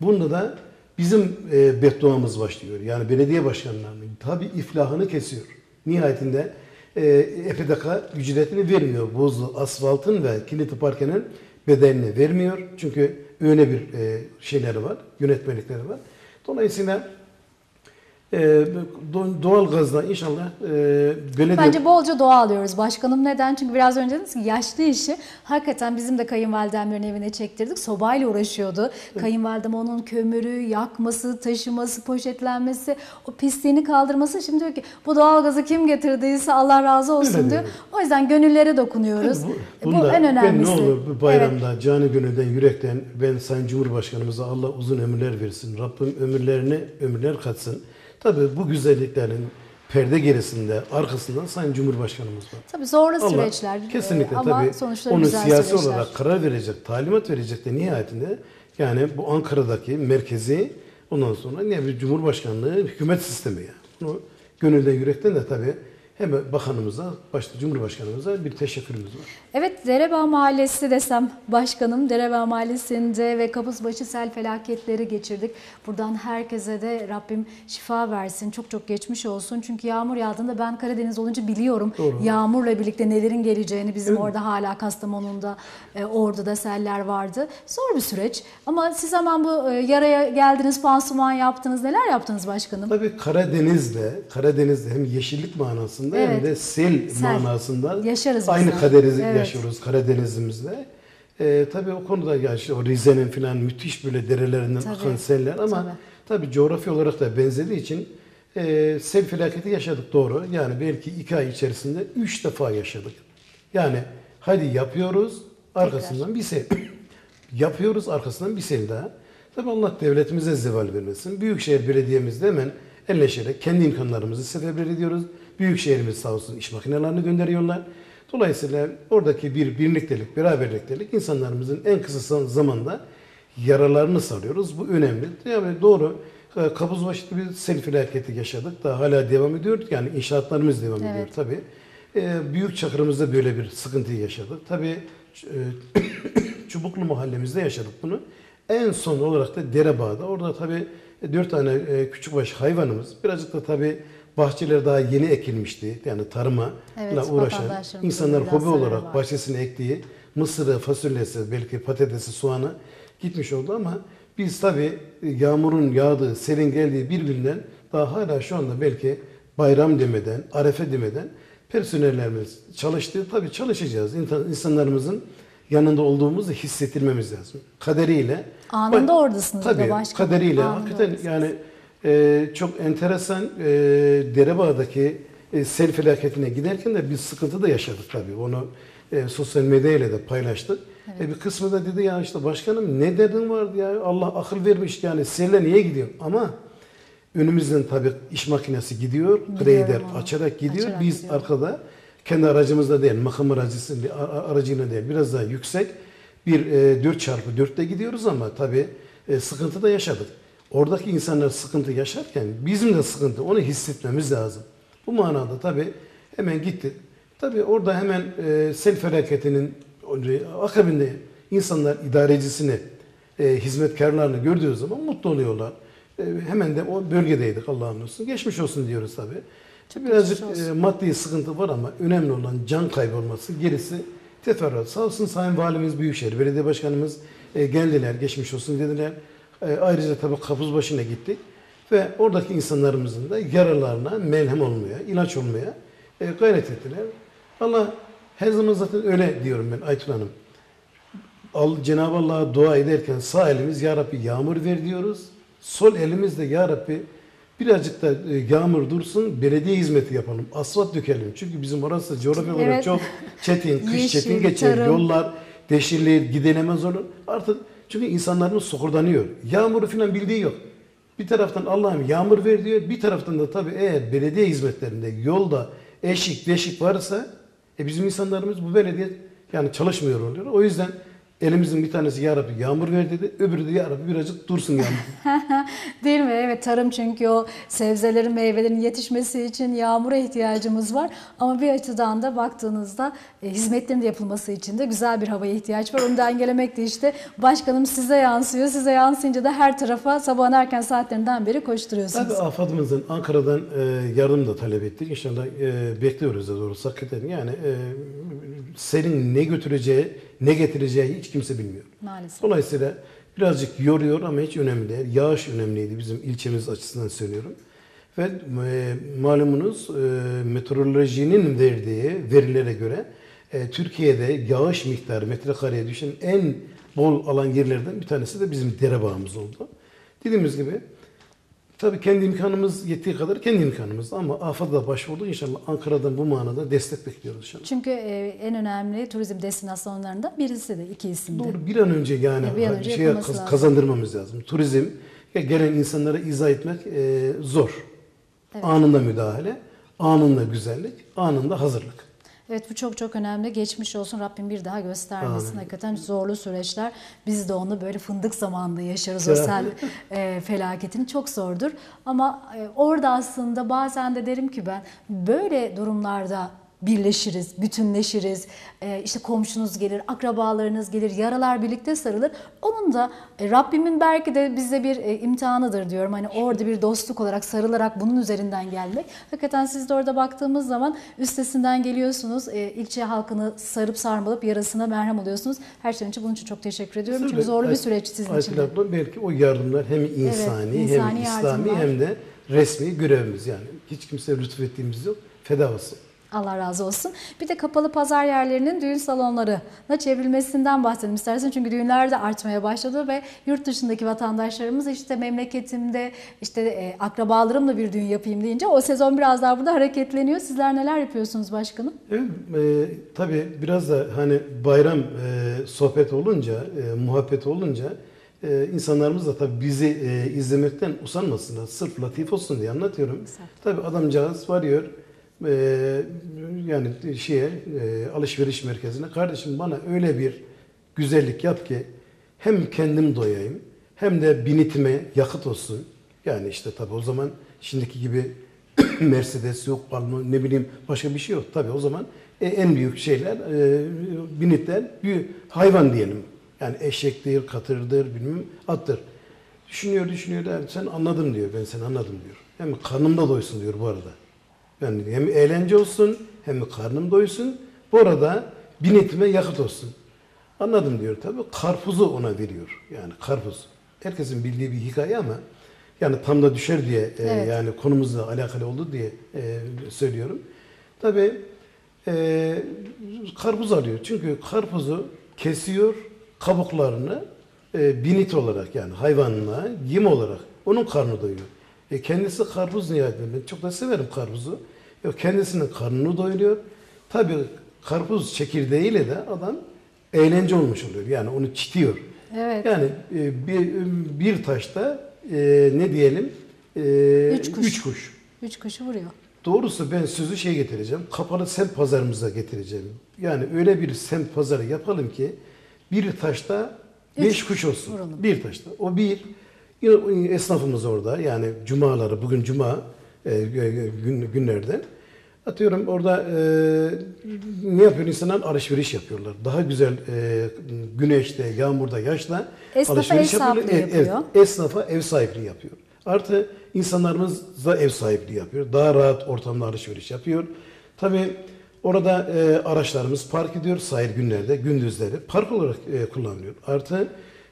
Bunda da bizim bedduamız başlıyor. Yani belediye başkanlarının tabi iflahını kesiyor. Nihayetinde EPDK ücretini vermiyor. Bozlu asfaltın ve kilitli parkenin bedelini vermiyor. Çünkü öyle bir şeyleri var, yönetmelikleri var. Dolayısıyla doğal gazla inşallah belediye... Bence bolca doğa alıyoruz başkanım. Neden? Çünkü biraz önce dediniz ki yaşlı işi hakikaten bizim de kayınvalidemlerin evine çektirdik. Sobayla uğraşıyordu. Evet. Kayınvalidem onun kömürü, yakması, taşıması, poşetlenmesi, o pisliğini kaldırması. Şimdi diyor ki bu doğal gazı kim getirdiyse Allah razı olsun öyle diyor. Diyor. O yüzden gönüllere dokunuyoruz. Yani bu en önemlisi. Ben ne olur bu bayramda evet, canı gönülden, yürekten ben Sayın Cumhurbaşkanımıza Allah uzun ömürler versin. Rabbim ömürlerine ömürler katsın. Tabii bu güzelliklerin perde gerisinde, arkasından Sayın Cumhurbaşkanımız var. Tabii zorlu ama süreçler. Kesinlikle ama tabii sonuçları onu güzel siyasi süreçler olarak karar verecek, talimat verecek de nihayetinde yani bu Ankara'daki merkezi ondan sonra ne bir Cumhurbaşkanlığı, hükümet sistemi yani. Bunu gönülden yürekten de tabii hem bakanımıza, başta Cumhurbaşkanımıza bir teşekkürümüz var. Evet, Derebağ Mahallesi desem başkanım, Derebağ Mahallesi'nde ve Kapuzbaşı sel felaketleri geçirdik. Buradan herkese de Rabbim şifa versin, çok çok geçmiş olsun. Çünkü yağmur yağdığında ben Karadeniz olunca biliyorum. Doğru. Yağmurla birlikte nelerin geleceğini bizim evet, orada hala Kastamonu'nda, Ordu'da seller vardı. Zor bir süreç ama siz hemen bu yaraya geldiniz, pansuman yaptınız. Neler yaptınız başkanım? Tabii Karadeniz'de hem yeşillik manasında evet, hem de sel manasında yaşarız aynı bizden kaderi evet, yaşıyoruz Karadeniz'imizde. Tabii o konuda işte o Rize'nin falan müthiş böyle derelerinden tabii, akan seller ama tabii coğrafya olarak da benzediği için sel felaketi yaşadık doğru. Yani belki 2 ay içerisinde 3 defa yaşadık. Yani hadi yapıyoruz arkasından tekrar bir sel. Yapıyoruz arkasından bir sel daha. Tabii Allah devletimize zeval vermesin. Büyükşehir Belediye'mizde hemen elleşerek kendi imkanlarımızı seferber ediyoruz. Büyükşehirimiz sağ olsun iş makinelerini gönderiyorlar. Dolayısıyla oradaki bir birliktelik, beraberliktelik insanlarımızın en kısa zamanda yaralarını sarıyoruz. Bu önemli. Yani doğru Kapuzbaşı'da bir sel felaketi yaşadık. Daha hala devam ediyor. Yani inşaatlarımız devam evet, ediyor tabii. Büyükçakır'ımızda böyle bir sıkıntıyı yaşadık. Tabii Çubuklu mahallemizde yaşadık bunu. En son olarak da Derebağ'da. Orada tabii 4 tane küçükbaş hayvanımız. Birazcık da tabii bahçeler daha yeni ekilmişti. Yani tarımla evet, uğraşan, insanlar hobi olarak var, bahçesine ektiği mısırı, fasulyesi, belki patatesi, soğanı gitmiş oldu ama biz tabii yağmurun yağdığı, selin geldiği birbirinden daha hala şu anda belki bayram demeden, arefe demeden personellerimiz çalıştı. Tabii çalışacağız. İnsanlarımızın yanında olduğumuzu hissettirmemiz lazım. Kaderiyle. Anında oradasınız. Tabii kaderiyle. Hakikaten yani çok enteresan Derebağ'daki sel felaketine giderken de bir sıkıntı da yaşadık tabii. Onu sosyal medyayla da paylaştık. Evet. Bir kısmı da dedi ya işte başkanım ne derdin vardı ya Allah akıl vermiş yani selle niye gidiyor? Ama önümüzden tabii iş makinesi gidiyor. Grader açarak gidiyor. Açarak biz gidiyor arkada kendi aracımızla değil, makam aracıyla değil biraz daha yüksek bir 4x4'te gidiyoruz ama tabii sıkıntı da yaşadık. Oradaki insanlar sıkıntı yaşarken bizim de sıkıntı, onu hissetmemiz lazım. Bu manada tabii hemen gitti. Tabii orada hemen sel felaketinin akabinde insanlar idarecisini, hizmetkarlarını gördüğü zaman mutlu oluyorlar. Hemen de o bölgedeydik Allah'ın olsun. Geçmiş olsun diyoruz tabii. Çok birazcık maddi sıkıntı var ama önemli olan can kaybolması, gerisi teferruat. Sağ olsun Sayın Valimiz, Büyükşehir Belediye Başkanımız geldiler, geçmiş olsun dediler. Ayrıca tabii Kapuzbaşı'na gittik ve oradaki insanlarımızın da yaralarına merhem olmaya, ilaç olmaya gayret ettiler. Allah her zaman zaten öyle diyorum ben Aytül Hanım. Cenab-ı Allah'a dua ederken sağ elimiz Ya Rabbi yağmur ver diyoruz. Sol elimizde Ya Rabbi birazcık da yağmur dursun, belediye hizmeti yapalım, asfalt dökelim. Çünkü bizim orası coğrafya olarak evet, çok çetin, kış çetin geçer, tarım, yollar deşirilir, gidilemez olur. Artık çünkü insanlarımız sokurdanıyor. Yağmuru falan bildiği yok. Bir taraftan Allah'ım yağmur ver diyor. Bir taraftan da tabii eğer belediye hizmetlerinde yolda eşik deşik varsa bizim insanlarımız bu belediye yani çalışmıyor oluyor. O yüzden elimizin bir tanesi Ya Rabbi yağmur ver dedi. Öbürü de Ya Rabbi birazcık dursun yani. Değil mi? Evet, tarım çünkü o sebzelerin, meyvelerin yetişmesi için yağmura ihtiyacımız var. Ama bir açıdan da baktığınızda hizmetlerin de yapılması için de güzel bir havaya ihtiyaç var. Onu dengelemek de işte başkanım size yansıyor. Size yansıyınca da her tarafa sabahın erken saatlerinden beri koşturuyorsunuz. Tabii AFAD'ımızdan, Ankara'dan yardım da talep ettik. İnşallah bekliyoruz da doğrusu hakikaten. Yani serin ne götüreceği, ne getireceği hiç kimse bilmiyor. Maalesef. Dolayısıyla birazcık yoruyor ama hiç önemli değil. Yağış önemliydi bizim ilçemiz açısından söylüyorum. Ve malumunuz meteorolojinin verdiği verilere göre Türkiye'de yağış miktarı metrekareye düşen en bol alan yerlerden bir tanesi de bizim Derebağ'ımız oldu. Dediğimiz gibi tabii kendi imkanımız yettiği kadar kendi imkanımız ama AFAD'a başvurduk inşallah Ankara'dan bu manada destek bekliyoruz inşallah. Çünkü en önemli turizm destinasyonlarından birisi de iki isimde. Doğru bir an önce yani kazandırmamız lazım. Turizm gelen insanlara izah etmek zor. Evet. Anında müdahale, anında güzellik, anında hazırlık. Evet bu çok önemli. Geçmiş olsun Rabbim bir daha göstermesin. Amin. Hakikaten zorlu süreçler. Biz de onu böyle fındık zamanında yaşarız o sel felaketini. Çok zordur. Ama orada aslında bazen de derim ki ben böyle durumlarda birleşiriz, bütünleşiriz. İşte komşunuz gelir, akrabalarınız gelir, yaralar birlikte sarılır. Onun da Rabbimin belki de bize bir imtihanıdır diyorum. Hani orada bir dostluk olarak sarılarak bunun üzerinden gelmek. Hakikaten siz de orada baktığımız zaman üstesinden geliyorsunuz. İlçe halkını sarıp sarmalıp yarasına merhem oluyorsunuz. Her şeyin için bunun için çok teşekkür ediyorum. Çünkü zorlu bir süreç sizin için. Belki o yardımlar hem insani, evet, insani hem İslami hem de resmi görevimiz yani. Hiç kimseye lütfettiğimiz yok. Feda olsun. Allah razı olsun. Bir de kapalı pazar yerlerinin düğün salonlarına çevrilmesinden bahsedelim istersen. Çünkü düğünler de artmaya başladı ve yurt dışındaki vatandaşlarımız işte memleketimde işte akrabalarımla bir düğün yapayım deyince o sezon biraz daha burada hareketleniyor. Sizler neler yapıyorsunuz başkanım? Evet, tabii biraz da hani bayram sohbet olunca, muhabbet olunca insanlarımız da tabii bizi izlemekten usanmasınlar. Sırf latif olsun diye anlatıyorum. Mesela. Tabii adamcağız varıyor. Yani alışveriş merkezine kardeşim bana öyle bir güzellik yap ki hem kendim doyayım hem de binitime yakıt olsun. Yani işte tabii o zaman şimdiki gibi Mercedes yok, balon, ne bileyim başka bir şey yok. Tabii o zaman en büyük şeyler binitler büyük hayvan diyelim. Yani eşektir, katırdır, bilmem attır. Düşünüyor da sen anladım diyor ben seni anladım diyor. Hem karnımda doysun diyor bu arada. Yani hem eğlence olsun, hem karnım doysun. Bu arada binitime yakıt olsun. Anladım diyor tabii. Karpuzu ona veriyor. Yani karpuz. Herkesin bildiği bir hikaye ama yani tam da düşer diye evet. Yani konumuzla alakalı oldu diye söylüyorum. Tabii karpuz alıyor. Çünkü karpuzu kesiyor kabuklarını binit olarak yani hayvanla yem olarak onun karnı doyuyor. Kendisi karpuz nihayetinde. Ben çok da severim karpuzu. Kendisinin karnını doyuruyor. Tabii karpuz çekirdeğiyle de adam eğlence olmuş oluyor. Yani onu çitiyor. Evet. Yani bir taşta ne diyelim? Üç kuşu vuruyor. Doğrusu ben sözü getireceğim. Kapalı semt pazarımıza getireceğim. Yani öyle bir semt pazarı yapalım ki bir taşta beş kuş olsun. Vuralım. Bir taşta. O bir. Esnafımız orada yani cumaları bugün cuma günlerden atıyorum orada ne yapıyor insanlar alışveriş yapıyorlar daha güzel güneşte yağmurda yaşla alışveriş yapıyorlar esnafa ev sahipliği yapıyor artı insanlarımız da ev sahipliği yapıyor daha rahat ortamda alışveriş yapıyor tabi orada araçlarımız park ediyor sahil günlerde gündüzleri park olarak kullanılıyor artı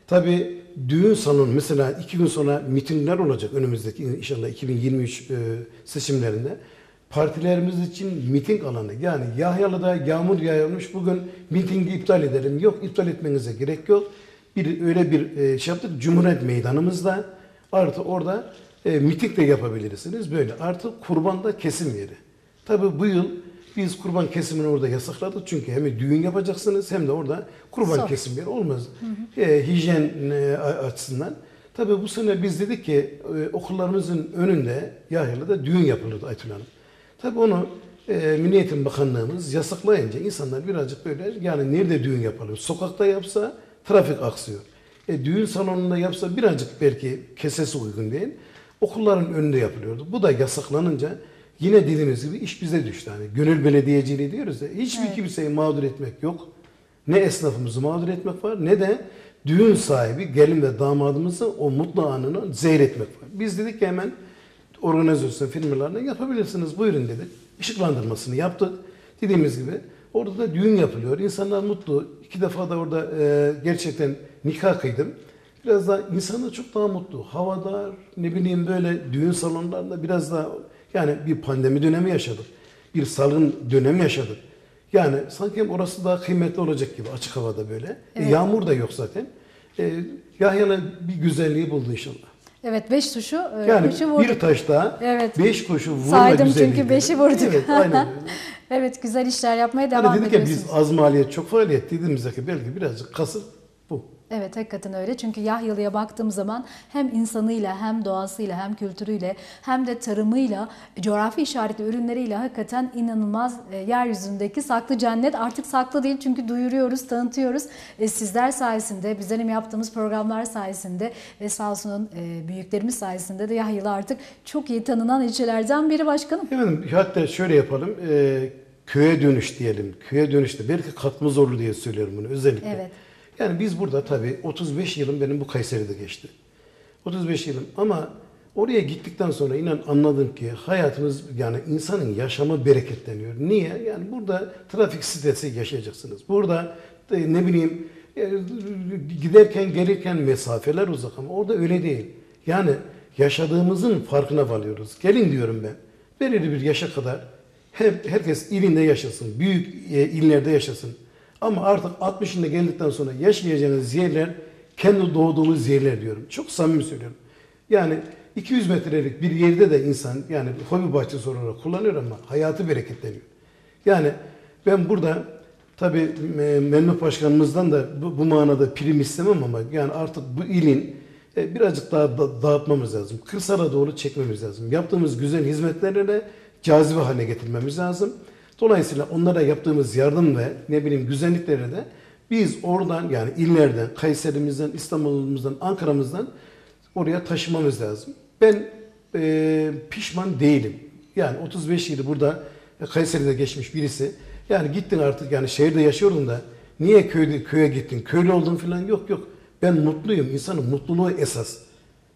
tabi düğün salonu mesela 2 gün sonra mitingler olacak önümüzdeki inşallah 2023 seçimlerinde. Partilerimiz için miting alanı yani Yahyalı'da yağmur yağıyormuş bugün mitingi iptal edelim. Yok iptal etmenize gerek yok. Öyle bir şey yaptık Cumhuriyet Meydanımızda artı orada miting de yapabilirsiniz böyle. Artı kurbanda kesim yeri. Tabii bu yıl biz kurban kesimini orada yasakladık çünkü hem düğün yapacaksınız hem de orada kurban kesim yeri olmaz. Hı hı. Hijyen açısından. Tabii bu sene biz dedik ki okullarımızın önünde Yahyalı'da düğün yapılırdı Aytül Hanım. Tabii onu Milli Eğitim Bakanlığımız yasaklayınca insanlar birazcık böyle yani nerede düğün yapalım? Sokakta yapsa trafik aksıyor. Düğün salonunda yapsa birazcık belki kesesi uygun değil. Okulların önünde yapılıyordu. Bu da yasaklanınca yine dediğimiz gibi iş bize düştü. Yani gönül belediyeciliği diyoruz ya. Hiçbir evet. Kimseyi mağdur etmek yok. Ne esnafımızı mağdur etmek var ne de düğün sahibi gelin ve damadımızı o mutlu anını zehir etmek var. Biz dedik ki hemen organizasyon firmalarına yapabilirsiniz buyurun dedik. Işıklandırmasını yaptık. Dediğimiz gibi orada da düğün yapılıyor. İnsanlar mutlu. 2 defa da orada gerçekten nikah kıydım. biraz daha insanlar çok daha mutlu. Havadar, ne bileyim böyle düğün salonlarında biraz daha, yani bir pandemi dönemi yaşadık. Bir salgın dönemi yaşadık. Yani sanki orası daha kıymetli olacak gibi açık havada böyle. Evet. Yağmur da yok zaten. Yahyalı bir güzelliği buldu inşallah. Evet, beş tuşu yani vurduk. Bir taşta evet. Beş kuşu vurma saydım güzelliği. Saydım çünkü beşi vurduk. Evet, aynen. Evet, güzel işler yapmaya devam ediyoruz. Dedik ya biz az maliyet çok faaliyet dediğimizdeki belki birazcık kasıp bu. Evet, hakikaten öyle. Çünkü Yahyalı'ya baktığım zaman hem insanıyla, hem doğasıyla, hem kültürüyle, hem de tarımıyla, coğrafi işaretli ürünleriyle hakikaten inanılmaz yeryüzündeki saklı cennet. Artık saklı değil çünkü duyuruyoruz, tanıtıyoruz. Sizler sayesinde, bizlerin yaptığımız programlar sayesinde ve sağ olsun büyüklerimiz sayesinde de Yahyalı artık çok iyi tanınan ilçelerden biri başkanım. Efendim, hatta şöyle yapalım. Köye dönüş diyelim. Köye dönüşte belki katma zorlu diye söylüyorum bunu özellikle. Evet. Yani biz burada tabii 35 yılım benim bu Kayseri'de geçti. 35 yılım ama oraya gittikten sonra inan anladım ki hayatımız, yani insanın yaşamı bereketleniyor. Niye? Yani burada trafik stresi yaşayacaksınız. Burada ne bileyim giderken gelirken mesafeler uzak ama orada öyle değil. Yani yaşadığımızın farkına varıyoruz. Gelin diyorum ben. Belirli bir yaşa kadar herkes ilinde yaşasın. Büyük illerde yaşasın. Ama artık 60'ında geldikten sonra yaşayacağınız yerler kendi doğduğunuz yerler diyorum. Çok samimi söylüyorum. Yani 200 metrelik bir yerde de insan yani hobi bahçesi olarak kullanıyor ama hayatı bereketleniyor. Yani ben burada tabii memnun başkanımızdan da bu manada prim istemem ama yani artık bu ilin birazcık daha dağıtmamız lazım. Kırsala doğru çekmemiz lazım. Yaptığımız güzel hizmetlerle cazibe haline getirmemiz lazım. Dolayısıyla onlara yaptığımız yardım ve ne bileyim güzelliklere de biz oradan yani illerden, Kayseri'mizden, İstanbul'umuzdan, Ankara'mızdan oraya taşımamız lazım. Ben pişman değilim. Yani 35 yılı burada Kayseri'de geçmiş birisi. Yani gittin artık yani şehirde yaşıyordun da niye köye gittin, köylü oldun falan yok. Ben mutluyum. İnsanın mutluluğu esas.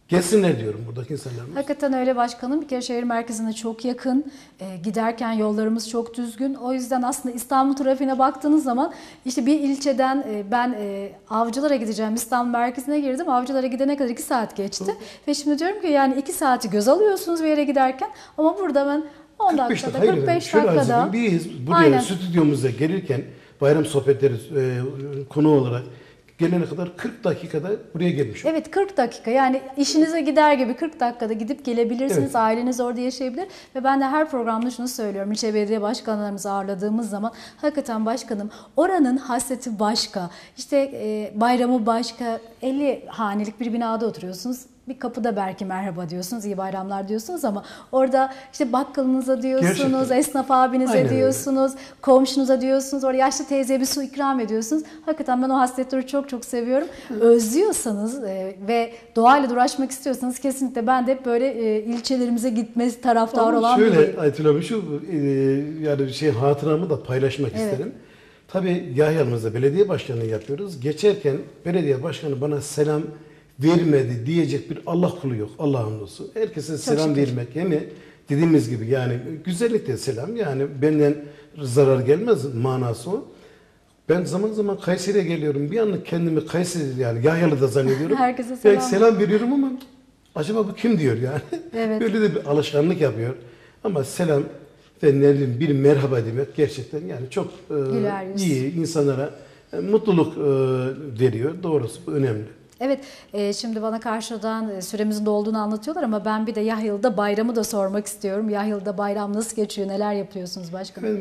Gelsinler diyorum buradaki insanlarımız. Hakikaten öyle başkanım. Bir kere şehir merkezine çok yakın. Giderken yollarımız çok düzgün. O yüzden aslında İstanbul trafiğine baktığınız zaman işte bir ilçeden ben Avcılar'a gideceğim. İstanbul merkezine girdim. Avcılar'a gidene kadar 2 saat geçti. Tamam. Ve şimdi diyorum ki yani 2 saati göz alıyorsunuz bir yere giderken. Ama burada ben 10 dakikada, 45 dakikada. Biz buraya aynen. Stüdyomuza gelirken bayram sohbetleri konu olarak gelene kadar 40 dakikada buraya gelmiş. Evet, 40 dakika yani işinize gider gibi 40 dakikada gidip gelebilirsiniz. Evet. Aileniz orada yaşayabilir ve ben de her programda şunu söylüyorum. İlçe belediye başkanlarımızı ağırladığımız zaman hakikaten başkanım oranın hasreti başka. İşte bayramı başka. 50 hanelik bir binada oturuyorsunuz. Bir kapıda belki merhaba diyorsunuz, iyi bayramlar diyorsunuz ama orada işte bakkalınıza diyorsunuz, gerçekten. Esnaf abinize aynen diyorsunuz, öyle. Komşunuza diyorsunuz, orada yaşlı teyzeye bir su ikram ediyorsunuz. Hakikaten ben o hasretleri çok çok seviyorum. Özlüyorsanız ve doğayla uğraşmak istiyorsanız kesinlikle ben de hep böyle ilçelerimize gitmesi taraftarı olan şöyle, biriyim. Şöyle Aytül abi şu yani hatıramı da paylaşmak evet. isterim. Tabii Yahyalı'mızda belediye başkanlığı yapıyoruz. Geçerken belediye başkanı bana selam vermedi diyecek bir Allah kulu yok. Allah'ın olsun. Herkese selam vermek. Yani dediğimiz gibi yani güzellikle selam. Yani benden zarar gelmez manası o. Ben zaman zaman Kayseri'ye geliyorum. Bir anlık kendimi Kayseri yani Yahyalı'da zannediyorum. Herkese selam. Yani selam veriyorum ama acaba bu kim diyor yani. Evet. Böyle de bir alışkanlık yapıyor. Ama selam ve ne bir merhaba demek gerçekten yani çok iyi insanlara mutluluk veriyor. Doğrusu bu önemli. Evet, şimdi bana karşıdan süremizin dolduğunu anlatıyorlar ama ben bir de Yahyalı'da bayramı da sormak istiyorum. Yahyalı'da bayram nasıl geçiyor, neler yapıyorsunuz başkanım?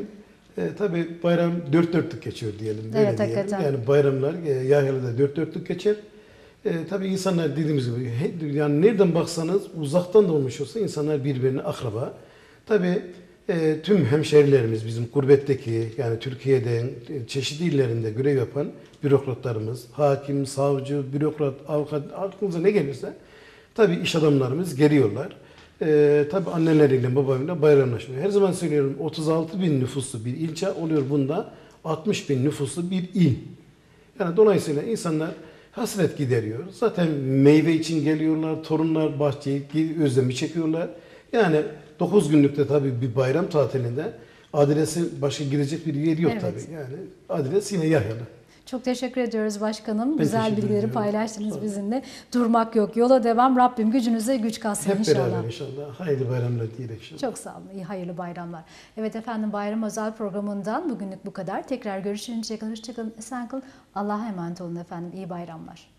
Tabii bayram dört dörtlük geçiyor diyelim. Evet, diyelim. Hakikaten. Yani bayramlar Yahyalı'da dört dörtlük geçer. Tabii insanlar dediğimiz gibi yani nereden baksanız uzaktan da olmuş olsa insanlar birbirine akraba. Tabii tüm hemşehrilerimiz bizim gurbetteki yani Türkiye'den çeşitli illerinde görev yapan bürokratlarımız, hakim, savcı, bürokrat, avukat aklınıza ne gelirse tabii iş adamlarımız geliyorlar. Tabii anneleriyle babalarıyla bayramlaşıyor. Her zaman söylüyorum 36 bin nüfuslu bir ilçe oluyor bunda 60 bin nüfuslu bir il. Yani dolayısıyla insanlar hasret gideriyor. Zaten meyve için geliyorlar, torunlar bahçeyi özlemi çekiyorlar. Yani 9 günlükte tabii bir bayram tatilinde adresi başka gidecek bir yer yok evet. tabii. Yani adres yine Yahyalı. Çok teşekkür ediyoruz başkanım. Güzel bilgileri paylaştınız bizimle. Durmak yok, yola devam. Rabbim gücünüze güç katsın inşallah. Hep beraber inşallah. Hayırlı bayramlar diyerek inşallah. Çok sağ olun. İyi hayırlı bayramlar. Evet efendim, Bayram Özel programından bugünlük bu kadar. Tekrar görüşünceye kadar hoşçakalın. Esen kalın. Allah'a emanet olun efendim. İyi bayramlar.